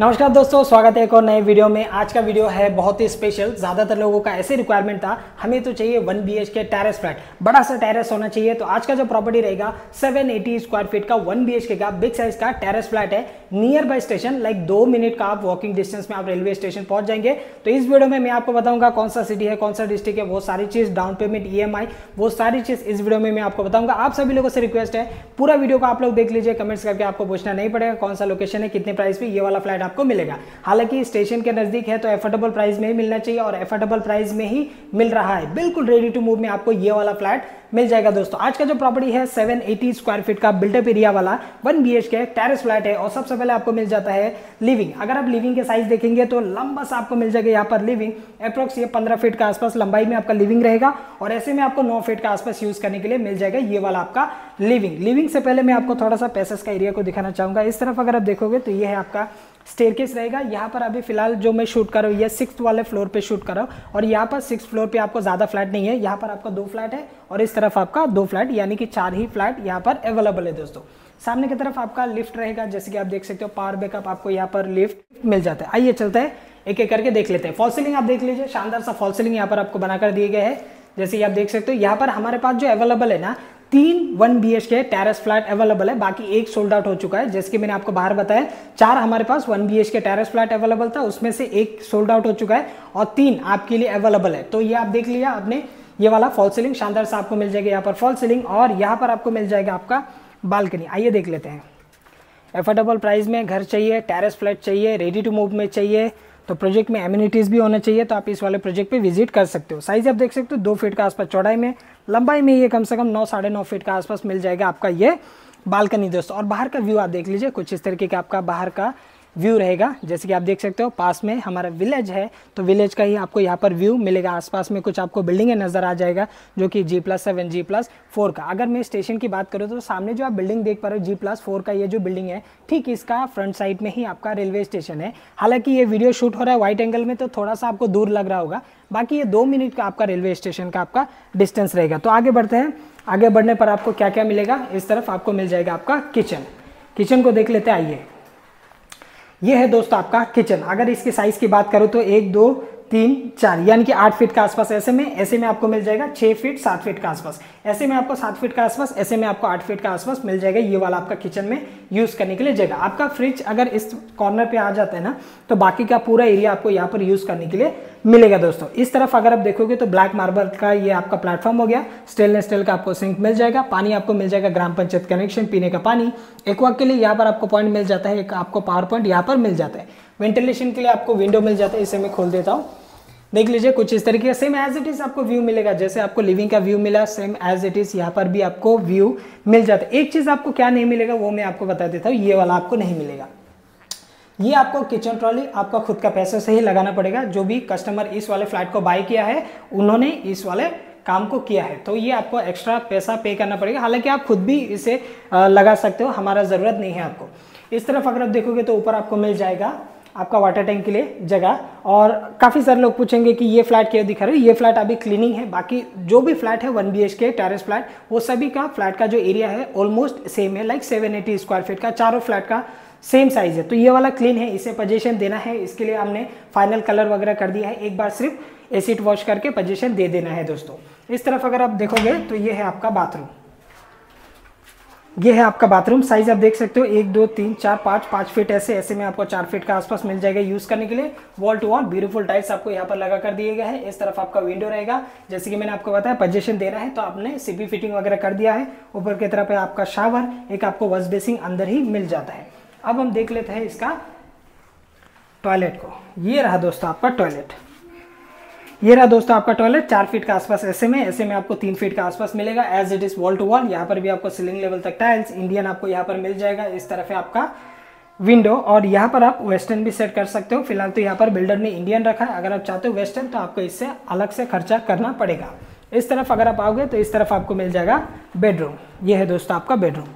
नमस्कार दोस्तों, स्वागत है एक और नए वीडियो में। आज का वीडियो है बहुत ही स्पेशल। ज़्यादातर लोगों का ऐसे रिक्वायरमेंट था, हमें तो चाहिए 1 BHK टेरेस फ्लैट, बड़ा सा टेरेस होना चाहिए। तो आज का जो प्रॉपर्टी रहेगा 780 स्क्वायर फीट का 1 BHK का बिग साइज का टेरेस फ्लैट है, near by station, like 2 minute का आप वॉकिंग डिस्टेंस में आप रेलवे स्टेशन पहुँच जाएंगे। तो इस वीडियो में मैं आपको बताऊँगा कौन सा सिटी है, कौन सा डिस्ट्रिक्ट है, वो सारी चीज़, डाउन पेमेंट, EMI, वो सारी चीज़ इस वीडियो में मैं आपको बताऊँगा। आप सभी लोगों से रिक्वेस्ट है पूरा वीडियो को आप लोग देख लीजिए, कमेंट्स करके आपको पूछना नहीं पड़ेगा कौन सा लोकेशन है, कितने प्राइस पे ये वाला फ्लैट आपको मिलेगा। हालांकि स्टेशन के नजदीक है तो एफोर्डेबल प्राइस में ही मिलना चाहिए और एफोर्डेबल प्राइस में ही मिल रहा है। बिल्कुल रेडी टू मूव में आपको ये वाला फ्लैट मिल जाएगा। दोस्तों आज का जो प्रॉपर्टी है 780 स्क्वायर फीट का बिल्टअप एरिया वाला 1 BHK टेरेस फ्लैट है और सबसे पहले आपको मिल जाता है लिविंग। अगर आप लिविंग के साइज देखेंगे तो लंबा सा आपको मिल जाएगा यहाँ पर लिविंग। अप्रोक्स ये 15 फीट के आसपास लंबाई में आपका लिविंग रहेगा और ऐसे में आपको 9 फीट के आसपास यूज करने के लिए मिल जाएगा ये वाला आपका लिविंग। लिविंग से पहले मैं आपको थोड़ा सा पैसेज का एरिया को दिखाना चाहूंगा। इस तरफ अगर आप देखोगे तो ये है आपका स्टेयरकेस रहेगा। यहाँ पर अभी फिलहाल जो मैं शूट कर रहा हूँ ये 6th वाले फ्लोर पे शूट कर रहा हूँ और यहाँ पर 6th फ्लोर पे आपको ज़्यादा फ्लैट नहीं है। यहाँ पर आपका 2 फ्लैट है और इस तरफ आपका 2 फ्लैट, यानी कि 4 ही फ्लैट यहाँ पर अवेलेबल है। दोस्तों सामने की तरफ आपका लिफ्ट रहेगा, जैसे कि आप देख सकते हो पावर बैकअप आपको यहाँ पर लिफ्ट मिल जाता है। आइए चलते हैं एक एक करके देख लेते हैं। फॉल सीलिंग आप देख लीजिए, शानदार सा फॉल सीलिंग यहाँ पर आपको बनाकर दिए गए हैं, जैसे कि आप देख सकते हो। यहाँ पर हमारे पास जो अवेलेबल है ना 3 1 BHK टेरेस फ्लैट अवेलेबल है, बाकी एक सोल्ड आउट हो चुका है। जैसे कि मैंने आपको बाहर बताया 4 हमारे पास 1 BHK टेरेस फ्लैट अवेलेबल था, उसमें से एक सोल्ड आउट हो चुका है और 3 आपके लिए अवेलेबल है। तो ये आप देख लिया आपने, ये वाला फॉल सीलिंग शानदार सा आपको मिल जाएगा यहाँ पर फॉल सीलिंग और यहाँ पर आपको मिल जाएगा आपका बालकनी। आइए देख लेते हैं। एफोर्डेबल प्राइस में घर चाहिए, टेरेस फ्लैट चाहिए, रेडी टू मूव में चाहिए तो प्रोजेक्ट में एम्यूनिटीज़ भी होना चाहिए, तो आप इस वाले प्रोजेक्ट पे विजिट कर सकते हो। साइज़ आप देख सकते हो 2 फीट के आसपास चौड़ाई में, लंबाई में ये कम से कम 9 साढ़े 9 फीट के आसपास मिल जाएगा आपका ये बालकनी। दोस्तों और बाहर का व्यू आप देख लीजिए, कुछ इस तरीके का आपका बाहर का व्यू रहेगा। जैसे कि आप देख सकते हो पास में हमारा विलेज है, तो विलेज का ही आपको यहाँ पर व्यू मिलेगा। आसपास में कुछ आपको बिल्डिंगें नज़र आ जाएगा जो कि G+7, G+4 का। अगर मैं स्टेशन की बात करूँ तो सामने जो आप बिल्डिंग देख पा रहे हो G+4 का, ये जो बिल्डिंग है ठीक इसका फ्रंट साइड में ही आपका रेलवे स्टेशन है। हालाँकि ये वीडियो शूट हो रहा है वाइट एंगल में तो थोड़ा सा आपको दूर लग रहा होगा, बाकी ये 2 मिनट का आपका रेलवे स्टेशन का आपका डिस्टेंस रहेगा। तो आगे बढ़ते हैं। आगे बढ़ने पर आपको क्या क्या मिलेगा, इस तरफ आपको मिल जाएगा आपका किचन। किचन को देख लेते हैं। आइए ये है दोस्तों आपका किचन। अगर इसके साइज़ की बात करो तो 1 2 3 4 यानी कि 8 फीट के आसपास, ऐसे में आपको मिल जाएगा 6 फीट 7 फीट के आसपास, ऐसे में आपको 7 फीट के आसपास, ऐसे में आपको 8 फीट के आसपास मिल जाएगा ये वाला आपका किचन में यूज़ करने के लिए जगह। आपका फ्रिज अगर इस कॉर्नर पे आ जाता है ना तो बाकी का पूरा एरिया आपको यहाँ पर यूज़ करने के लिए मिलेगा। दोस्तों इस तरफ अगर आप देखोगे तो ब्लैक मार्बल का ये आपका प्लेटफॉर्म हो गया, स्टेनलेस स्टील का आपको सिंक मिल जाएगा, पानी आपको मिल जाएगा, ग्राम पंचायत कनेक्शन, पीने का पानी, एक्वा के लिए यहाँ पर आपको पॉइंट मिल जाता है, एक आपको पावर पॉइंट यहाँ पर मिल जाता है, वेंटिलेशन के लिए आपको विंडो मिल जाता है। इसे मैं खोल देता हूँ, देख लीजिए कुछ इस तरीके का सेम एज इट इज़ आपको व्यू मिलेगा। जैसे आपको लिविंग का व्यू मिला सेम एज इट इज़ यहाँ पर भी आपको व्यू मिल जाता है। एक चीज़ आपको क्या नहीं मिलेगा वो मैं आपको बता देता हूँ, ये वाला आपको नहीं मिलेगा। ये आपको किचन ट्रॉली आपका खुद का पैसे से ही लगाना पड़ेगा। जो भी कस्टमर इस वाले फ्लैट को बाय किया है उन्होंने इस वाले काम को किया है, तो ये आपको एक्स्ट्रा पैसा पे करना पड़ेगा। हालांकि आप खुद भी इसे लगा सकते हो, हमारा ज़रूरत नहीं है आपको। इस तरफ अगर आप देखोगे तो ऊपर आपको मिल जाएगा आपका वाटर टैंक के लिए जगह। और काफ़ी सारे लोग पूछेंगे कि ये फ्लैट क्या दिखा रहे हो, ये फ्लैट अभी क्लीनिंग है, बाकी जो भी फ्लैट है 1 BHK टेरेस फ्लैट वो सभी का फ्लैट का जो एरिया है ऑलमोस्ट सेम है, लाइक 780 स्क्वायर फीट का चारों फ्लैट का सेम साइज है। तो ये वाला क्लीन है, इसे पोजीशन देना है, इसके लिए हमने फाइनल कलर वगैरह कर दिया है, एक बार सिर्फ एसिड वॉश करके पोजीशन दे देना है। दोस्तों इस तरफ अगर आप देखोगे तो ये है आपका बाथरूम। ये है आपका बाथरूम, साइज आप देख सकते हो 1 2 3 4 5 5 फीट, ऐसे में आपको 4 फीट के आसपास मिल जाएगा यूज़ करने के लिए। Wall to wall beautiful tiles आपको यहाँ पर लगा कर दिए गए हैं। इस तरफ आपका विंडो रहेगा, जैसे कि मैंने आपको बताया पोजीशन देना है तो आपने सीपी फिटिंग वगैरह कर दिया है। ऊपर की तरफ है आपका शावर, एक आपको वॉश बेसिन अंदर ही मिल जाता है। अब हम देख लेते हैं इसका टॉयलेट को। ये रहा दोस्तों आपका टॉयलेट, ये रहा दोस्तों आपका टॉयलेट 4 फीट के आसपास, ऐसे में आपको 3 फीट के आसपास मिलेगा as it is wall to wall. यहाँ पर भी आपको सीलिंग लेवल तक टाइल्स इंडियन आपको यहाँ पर मिल जाएगा। इस तरफ है आपका विंडो और यहाँ पर आप वेस्टर्न भी सेट कर सकते हो। फिलहाल तो यहाँ पर बिल्डर ने इंडियन रखा है, अगर आप चाहते हो वेस्टर्न तो आपको इससे अलग से खर्चा करना पड़ेगा। इस तरफ अगर आप आओगे तो इस तरफ आपको मिल जाएगा बेडरूम। ये है दोस्तों आपका बेडरूम।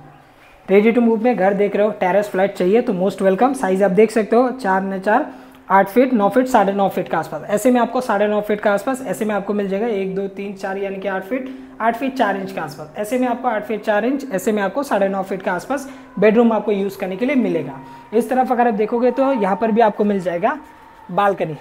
रेडी टू मूव में घर देख रहे हो, टेरेस फ्लैट चाहिए तो मोस्ट वेलकम। साइज़ आप देख सकते हो 4 न 4 8 फीट, 9 फीट, 9.5 फीट के आसपास। ऐसे में आपको 9.5 फीट के आसपास ऐसे में आपको मिल जाएगा 1 2 3 4 यानी कि 8 फीट, 8 फीट 4 इंच के आसपास। ऐसे में आपको 8 फीट 4 इंच, ऐसे में आपको 9.5 फीट के आसपास बेडरूम आपको यूज़ करने के लिए मिलेगा। इस तरफ अगर आप देखोगे तो यहाँ पर भी आपको मिल जाएगा बालकनी,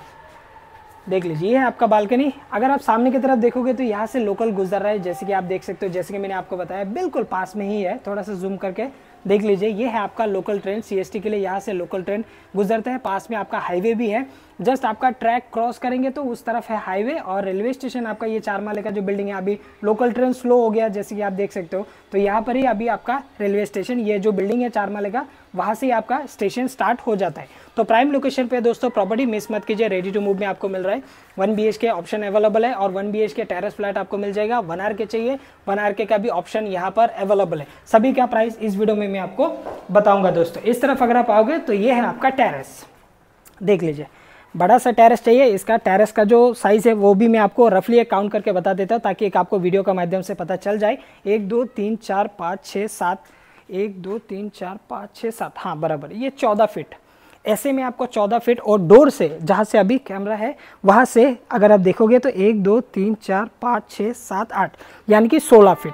देख लीजिए ये है आपका बालकनी। अगर आप सामने की तरफ देखोगे तो यहाँ से लोकल गुजर रहा है, जैसे कि आप देख सकते हो, जैसे कि मैंने आपको बताया बिल्कुल पास में ही है। थोड़ा सा जूम करके देख लीजिए, ये है आपका लोकल ट्रेन, सीएसटी के लिए यहाँ से लोकल ट्रेन गुजरता है। पास में आपका हाईवे भी है, जस्ट आपका ट्रैक क्रॉस करेंगे तो उस तरफ है हाईवे और रेलवे स्टेशन आपका। ये 4 माले का जो बिल्डिंग है, अभी लोकल ट्रेन स्लो हो गया जैसे कि आप देख सकते हो, तो यहाँ पर ही अभी आपका रेलवे स्टेशन, ये जो बिल्डिंग है 4 माले का, वहाँ से ही आपका स्टेशन स्टार्ट हो जाता है। तो प्राइम लोकेशन पे दोस्तों प्रॉपर्टी मिस मत कीजिए, रेडी टू मूव में आपको मिल रहा है। 1 BHK ऑप्शन अवेलेबल है और 1 BHK टेरेस फ्लैट आपको मिल जाएगा। 1 RK चाहिए, 1 RK का भी ऑप्शन यहाँ पर अवेलेबल है। सभी का प्राइस इस वीडियो में मैं आपको बताऊंगा दोस्तों। इस तरफ अगर आप आओगे तो ये है आपका टेरेस, देख लीजिए बड़ा सा टेरेस चाहिए। इसका टेरेस का जो साइज़ है वो भी मैं आपको रफली एक काउंट करके बता देता हूँ ताकि एक आपको वीडियो का माध्यम से पता चल जाए। 1 2 3 4 5 6 7, 1 2 3 4 5 6 7, हाँ बराबर, ये 14 फीट। ऐसे में आपको 14 फीट और डोर से, जहाँ से अभी कैमरा है वहाँ से अगर आप देखोगे तो 1 2 3 4 5 6 7 8 यानी कि 16 फीट,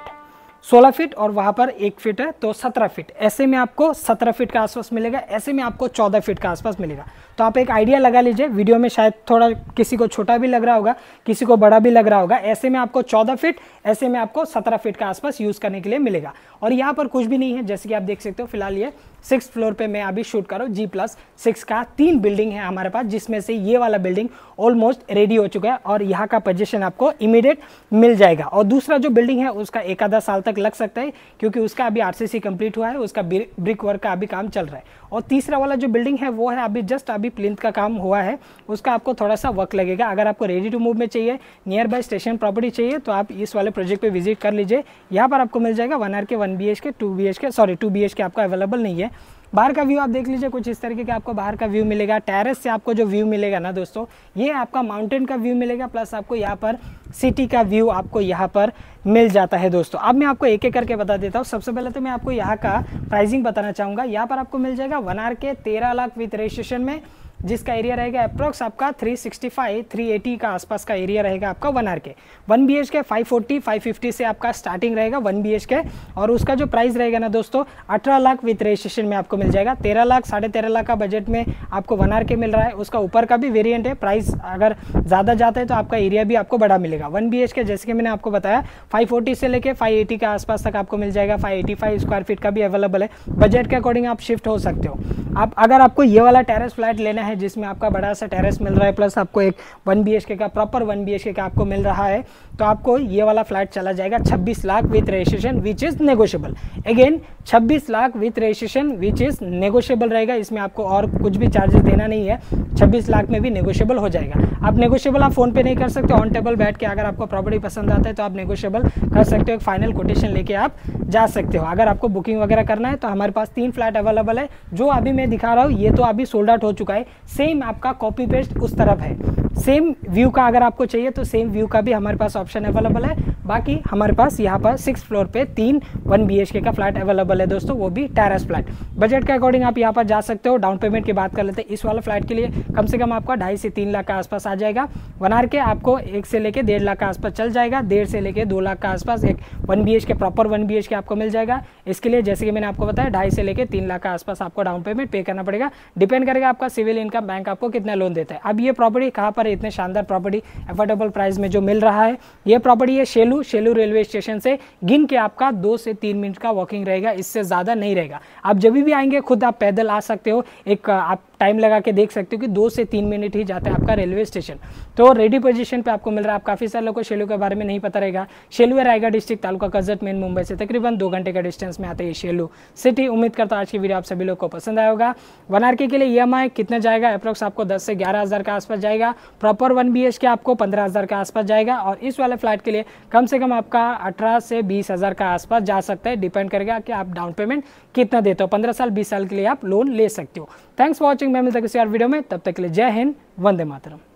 16 फीट और वहाँ पर 1 फीट है तो 17 फीट। ऐसे में आपको 17 फीट के आसपास मिलेगा, ऐसे में आपको 14 फीट के आसपास मिलेगा। तो आप एक आइडिया लगा लीजिए, वीडियो में शायद थोड़ा किसी को छोटा भी लग रहा होगा, किसी को बड़ा भी लग रहा होगा। ऐसे में आपको 14 फीट, ऐसे में आपको 17 फीट के आसपास यूज़ करने के लिए मिलेगा। और यहाँ पर कुछ भी नहीं है, जैसे कि आप देख सकते हो फिलहाल ये 6th फ्लोर पे मैं अभी शूट कर रहा हूँ। G+6 का 3 बिल्डिंग है हमारे पास, जिसमें से ये वाला बिल्डिंग ऑलमोस्ट रेडी हो चुका है और यहाँ का पोजीशन आपको इमीडिएट मिल जाएगा। और दूसरा जो बिल्डिंग है उसका 1-1.5 साल तक लग सकता है, क्योंकि उसका अभी RCC कंप्लीट हुआ है, उसका ब्रिक वर्क का अभी काम चल रहा है। और तीसरा वाला जो बिल्डिंग है वो है अभी जस्ट अभी प्लिंथ का काम हुआ है, उसका आपको थोड़ा सा वर्क लगेगा। अगर आपको रेडी टू मूव में चाहिए, नियर बाय स्टेशन प्रॉपर्टी चाहिए, तो आप इस वाले प्रोजेक्ट पर विजिट कर लीजिए। यहाँ पर आपको मिल जाएगा 1 RK, 1 BHK, 2 BHK, sorry 2 BHK आपका अवेलेबल नहीं है। बाहर का व्यू आप देख लीजिए, कुछ इस तरीके का आपको बाहर का व्यू मिलेगा। टेरेस से आपको जो व्यू मिलेगा ना दोस्तों, ये आपका माउंटेन का व्यू मिलेगा, प्लस आपको यहाँ पर सिटी का व्यू आपको यहाँ पर मिल जाता है दोस्तों। अब मैं आपको एक एक करके बता देता हूँ। सबसे पहले तो मैं आपको यहाँ का प्राइसिंग बताना चाहूँगा। यहाँ पर आपको मिल जाएगा 1 RK 13 लाख विद रजिस्ट्रेशन में, जिसका एरिया रहेगा अप्रॉक्स आपका 365 380 का आसपास का एरिया रहेगा आपका 1 RK। 1 BHK 540 550 से आपका स्टार्टिंग रहेगा 1 BHK, और उसका जो प्राइस रहेगा ना दोस्तों 18 लाख विथ रजिस्ट्रेशन में आपको मिल जाएगा। 13 लाख 13.5 लाख का बजट में आपको 1 RK मिल रहा है। उसका ऊपर का भी वेरियंट है, प्राइस अगर ज़्यादा जाता है तो आपका एरिया भी आपको बड़ा मिलेगा। 1 BHK जैसे कि मैंने आपको बताया 540 से लेकर 580 के आसपास तक आपको मिल जाएगा। 585 स्क्वायर फीट का भी अवेलेबल है, बजट के अकॉर्डिंग आप शिफ्ट हो सकते हो। आप अगर आपको ये वाला टेरेस फ्लैट लेना है जिसमें आपका बड़ा सा टेरेस मिल रहा है, प्लस आपको एक 1 BHK का प्रॉपर 1 BHK का आपको मिल रहा है, तो आपको ये वाला फ्लैट चला जाएगा 26 lakh with registration which is negotiable. Again 26 lakh with registration which is negotiable रहेगा, इसमें आपको और कुछ भी चार्जेस देना नहीं है। 26 लाख में भी नेगोशियबल हो जाएगा। आप नेगोशियबल आप फ़ोन पे नहीं कर सकते, ऑन टेबल बैठ के अगर आपको प्रॉपर्टी पसंद आता है तो आप नेगोशियबल कर सकते हो, एक फाइनल कोटेशन लेके आप जा सकते हो। अगर आपको बुकिंग वगैरह करना है तो हमारे पास 3 फ्लैट अवेलेबल है। जो अभी मैं दिखा रहा हूँ ये तो अभी सोल्ड आउट हो चुका है, सेम आपका कॉपी पेस्ट उस तरफ है। सेम व्यू का अगर आपको चाहिए तो सेम व्यू का भी हमारे पास ऑप्शन अवेलेबल है। बाकी हमारे पास यहाँ पर 6th फ्लोर पे 3 1 BHK का फ्लैट अवेलेबल है दोस्तों, वो भी टेरेस फ्लैट। बजट के अकॉर्डिंग आप यहाँ पर जा सकते हो। डाउन पेमेंट की बात कर लेते हैं, इस वाला फ्लैट के लिए कम से कम आपका 2.5 से 3 लाख के आसपास आ जाएगा। 1 RK आपको 1 से लेकर 1.5 लाख के आसपास चल जाएगा। 1.5 से लेकर 2 लाख के आसपास एक 1 BHK प्रॉपर 1 BHK आपको मिल जाएगा। इसके लिए जैसे कि मैंने आपको बताया 2.5 से लेकर 3 लाख के आसपास आपको डाउन पेमेंट पे करना पड़ेगा। डिपेंड करेगा आपका सिविल इनकम, बैंक आपको कितना लोन देता है। अब ये प्रॉपर्टी कहाँ पर, इतने शानदार प्रॉपर्टी अफोर्डेबल प्राइस में जो मिल रहा है, ये प्रॉपर्टी है शेलू रेलवे स्टेशन से गिन के आपका 2 से 3 मिनट का वॉकिंग रहेगा, इससे ज़्यादा नहीं रहेगा। आप जब भी आएंगे खुद आप पैदल आ सकते हो, एक आप टाइम लगा के देख सकते हो कि 2 से 3 मिनट ही जाता है आपका रेलवे स्टेशन। तो रेडी पोजीशन पे आपको मिल रहा है। आप काफ़ी सारे लोगों को शेलू के बारे में नहीं पता रहेगा। शेलू है रायगढ़ डिस्ट्रिक्ट, तालुका कर्जत, मेन मुंबई से तकरीबन 2 घंटे का डिस्टेंस में आता है शेलू सिटी। उम्मीद करता हूँ आज की वीडियो आप सभी लोग को पसंद आया होगा। 1 RK के लिए EMI कितना जाएगा, अप्रॉक्स आपको 10 से 11 हज़ार के आसपास जाएगा। प्रॉपर 1 BHK आपको 15 हज़ार के आसपास जाएगा। और इस वाले फ्लैट के लिए कम से कम आपका 18 से 20 हज़ार के आसपास जा सकता है। डिपेंड करेगा कि आप डाउन पेमेंट कितना देते हो, 15 साल 20 साल के लिए आप लोन ले सकते हो। थैंक्स फॉर वॉचिंग, मैं मिलता हूं किसी और वीडियो में, तब तक के लिए जय हिंद, वंदे मातरम।